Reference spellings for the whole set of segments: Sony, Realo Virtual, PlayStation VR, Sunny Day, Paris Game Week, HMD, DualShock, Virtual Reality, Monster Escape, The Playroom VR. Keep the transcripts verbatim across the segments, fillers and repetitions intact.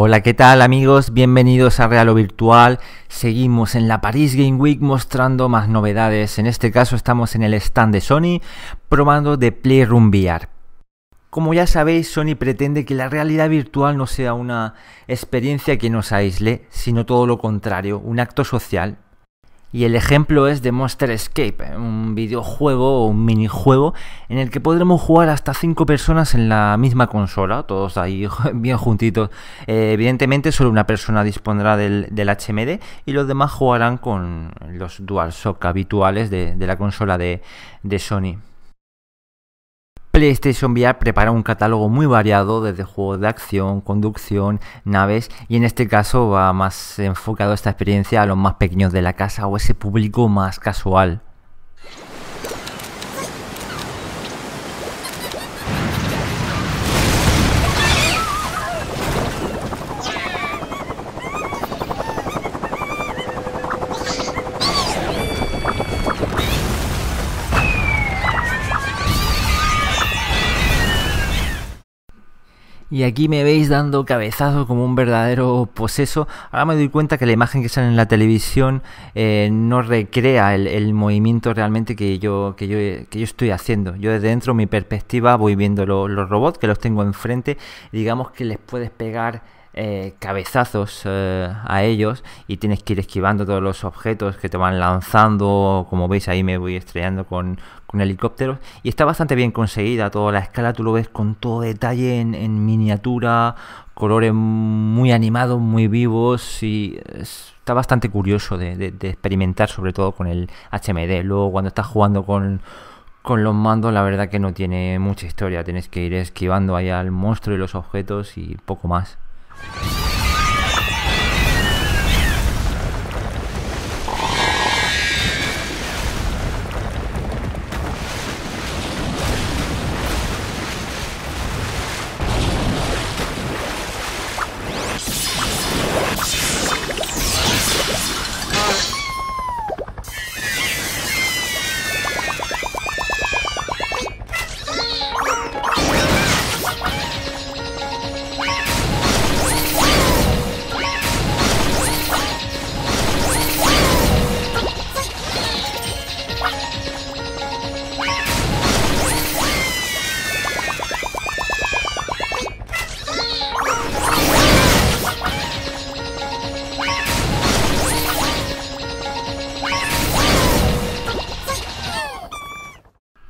Hola, ¿qué tal amigos? Bienvenidos a Realo Virtual. Seguimos en la Paris Game Week mostrando más novedades. En este caso estamos en el stand de Sony probando The Playroom V R. Como ya sabéis, Sony pretende que la realidad virtual no sea una experiencia que nos aísle, sino todo lo contrario, un acto social. Y el ejemplo es de Monster Escape, un videojuego o un minijuego en el que podremos jugar hasta cinco personas en la misma consola, todos ahí bien juntitos. Eh, evidentemente solo una persona dispondrá del, del H M D y los demás jugarán con los DualShock habituales de, de la consola de, de Sony. PlayStation V R prepara un catálogo muy variado desde juegos de acción, conducción, naves y en este caso va más enfocado esta experiencia a los más pequeños de la casa o ese público más casual. Y aquí me veis dando cabezazos como un verdadero poseso. Ahora me doy cuenta que la imagen que sale en la televisión eh, no recrea el, el movimiento realmente que yo, que, yo, que yo estoy haciendo. Yo desde dentro, mi perspectiva, voy viendo lo, los robots que los tengo enfrente. Digamos que les puedes pegar eh, cabezazos eh, a ellos y tienes que ir esquivando todos los objetos que te van lanzando. Como veis ahí me voy estrellando con... con helicópteros, y está bastante bien conseguida toda la escala, tú lo ves con todo detalle en, en miniatura, colores muy animados, muy vivos, y está bastante curioso de, de, de experimentar, sobre todo con el H M D. Luego cuando estás jugando con, con los mandos, la verdad que no tiene mucha historia, tienes que ir esquivando ahí al monstruo y los objetos y poco más.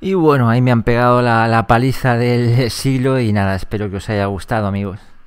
Y bueno, ahí me han pegado la, la paliza del siglo y nada, espero que os haya gustado, amigos.